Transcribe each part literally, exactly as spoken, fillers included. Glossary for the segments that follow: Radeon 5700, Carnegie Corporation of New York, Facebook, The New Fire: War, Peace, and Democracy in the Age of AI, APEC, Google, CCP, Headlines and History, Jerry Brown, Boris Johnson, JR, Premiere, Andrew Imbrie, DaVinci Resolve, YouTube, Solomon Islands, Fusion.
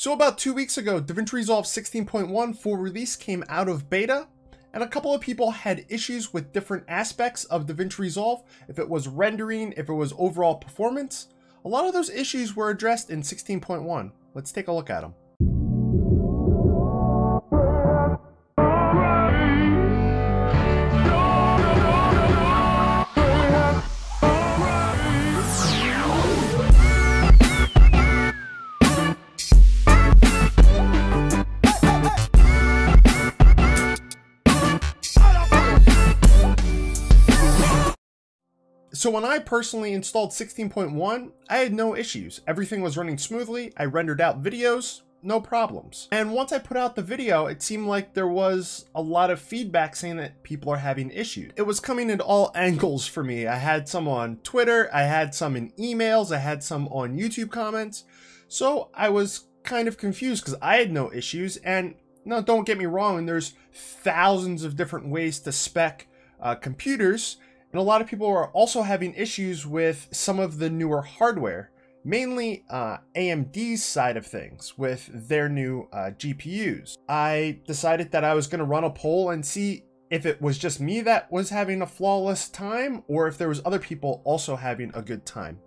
So about two weeks ago, DaVinci Resolve sixteen point one full release came out of beta, and a couple of people had issues with different aspects of DaVinci Resolve, if it was rendering, if it was overall performance. A lot of those issues were addressed in sixteen point one. Let's take a look at them. So when I personally installed sixteen point one, I had no issues. Everything was running smoothly. I rendered out videos, no problems. And once I put out the video, it seemed like there was a lot of feedback saying that people are having issues. It was coming at all angles for me. I had some on Twitter, I had some in emails, I had some on YouTube comments. So I was kind of confused because I had no issues. And now don't get me wrong, there's thousands of different ways to spec uh, computers. And a lot of people are also having issues with some of the newer hardware, mainly uh, A M D's side of things with their new uh, G P Us. I decided that I was going to run a poll and see if it was just me that was having a flawless time or if there was other people also having a good time.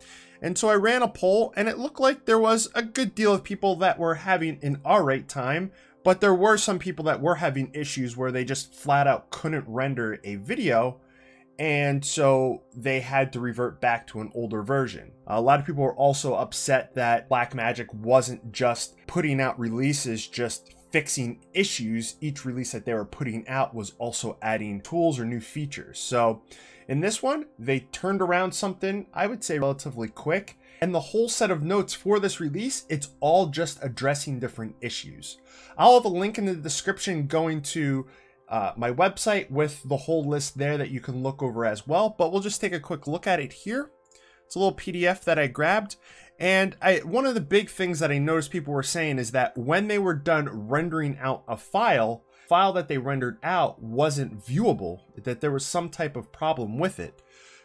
And so I ran a poll, and it looked like there was a good deal of people that were having an alright time, but there were some people that were having issues where they just flat out couldn't render a video. And so they had to revert back to an older version. A lot of people were also upset that Blackmagic wasn't just putting out releases, just fixing issues. Each release that they were putting out was also adding tools or new features. So in this one, they turned around something, I would say, relatively quick. And the whole set of notes for this release, it's all just addressing different issues. I'll have a link in the description going to Uh, my website with the whole list there that you can look over as well, but we'll just take a quick look at it here. It's a little P D F that I grabbed, and I one of the big things that I noticed people were saying is that when they were done rendering out a file, file that they rendered out wasn't viewable, that there was some type of problem with it.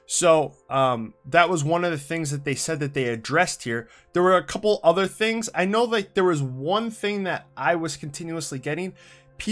So um, that was one of the things that they said that they addressed here. There were a couple other things. I know that there was one thing that I was continuously getting.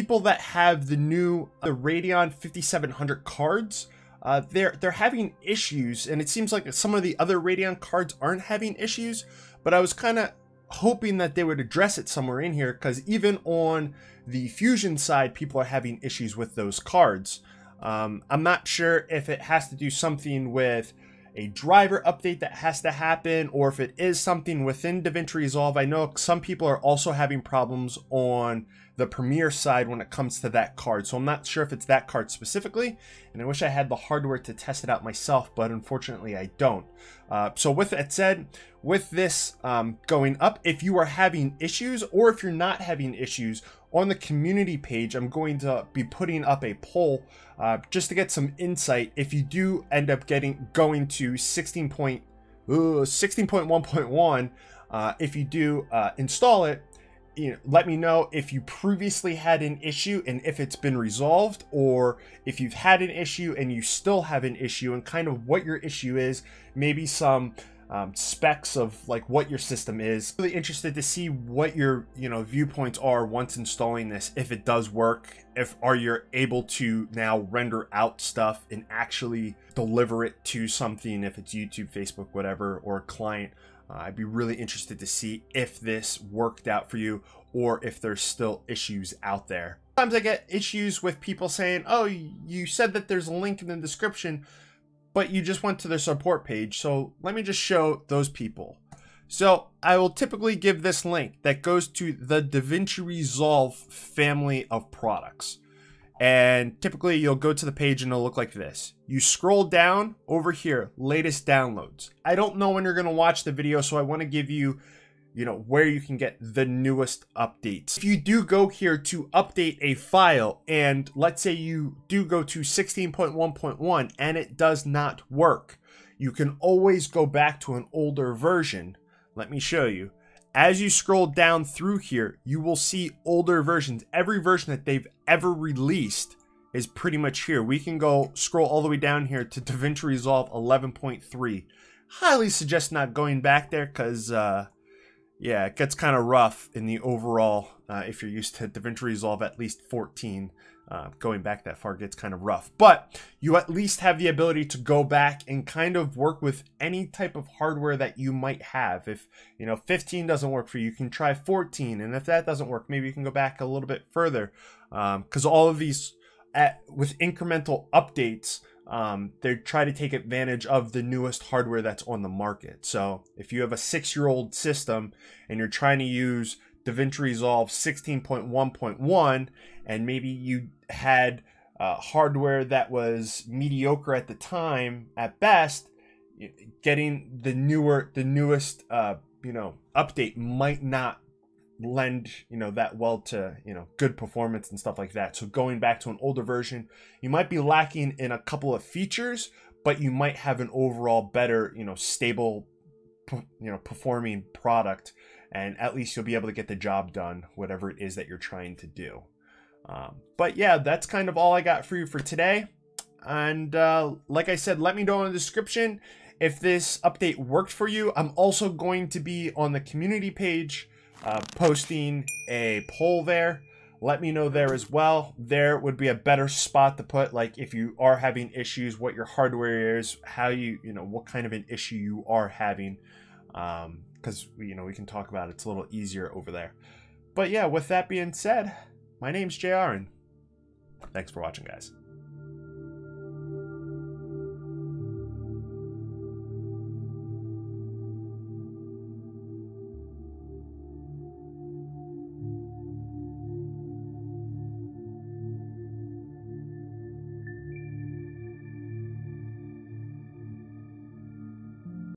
People that have the new the Radeon fifty-seven hundred cards, uh, they're they're having issues, and it seems like some of the other Radeon cards aren't having issues. But I was kind of hoping that they would address it somewhere in here, because even on the Fusion side, people are having issues with those cards. Um, I'm not sure if it has to do something with a driver update that has to happen, or if it is something within DaVinci Resolve. I know some people are also having problems on the Premiere side when it comes to that card. So I'm not sure if it's that card specifically, and I wish I had the hardware to test it out myself, but unfortunately I don't. Uh, so with that said, with this um, going up, if you are having issues or if you're not having issues, on the community page, I'm going to be putting up a poll uh, just to get some insight. If you do end up getting going to sixteen point one point one, uh, if you do uh, install it, you know, let me know if you previously had an issue and if it's been resolved, or if you've had an issue and you still have an issue, and kind of what your issue is, maybe some um, specs of like what your system is. Really interested to see what your, you know, viewpoints are once installing this, if it does work, if are you able to now render out stuff and actually deliver it to something, if it's YouTube, Facebook, whatever, or a client. Uh, I'd be really interested to see if this worked out for you or if there's still issues out there. Sometimes I get issues with people saying, oh, you said that there's a link in the description, but you just went to their support page. So let me just show those people. So I will typically give this link that goes to the DaVinci Resolve family of products. And typically you'll go to the page and it'll look like this. You scroll down over here, latest downloads. I don't know when you're going to watch the video, so I want to give you, you know, where you can get the newest updates. If you do go here to update a file, and let's say you do go to sixteen point one point one and it does not work, you can always go back to an older version. Let me show you. As you scroll down through here, you will see older versions. Every version that they've ever released is pretty much here. We can go scroll all the way down here to DaVinci Resolve eleven point three. Highly suggest not going back there, because uh, yeah, it gets kind of rough in the overall, uh, if you're used to DaVinci Resolve at least fourteen, uh, going back that far gets kind of rough. But you at least have the ability to go back and kind of work with any type of hardware that you might have. If, you know, fifteen doesn't work for you, you can try fourteen. And if that doesn't work, maybe you can go back a little bit further. Um, 'cause all of these, at, with incremental updates, Um, they try to take advantage of the newest hardware that's on the market. So if you have a six-year-old system and you're trying to use DaVinci Resolve sixteen point one point one, and maybe you had uh, hardware that was mediocre at the time at best, getting the newer, the newest, uh, you know, update might not lend, you know, that well to, you know, good performance and stuff like that. So going back to an older version, you might be lacking in a couple of features, but you might have an overall better, you know, stable, you know, performing product, and at least you'll be able to get the job done, whatever it is that you're trying to do. Um, but yeah, that's kind of all I got for you for today. And uh, like I said, let me know in the description if this update worked for you. I'm also going to be on the community page Uh, posting a poll there. Let me know there as well. There would be a better spot to put, like, if you are having issues, what your hardware is, how you, you know, what kind of an issue you are having. Um, 'cause, you know, we can talk about it. It's a little easier over there. But yeah, with that being said, my name's J R, and thanks for watching, guys.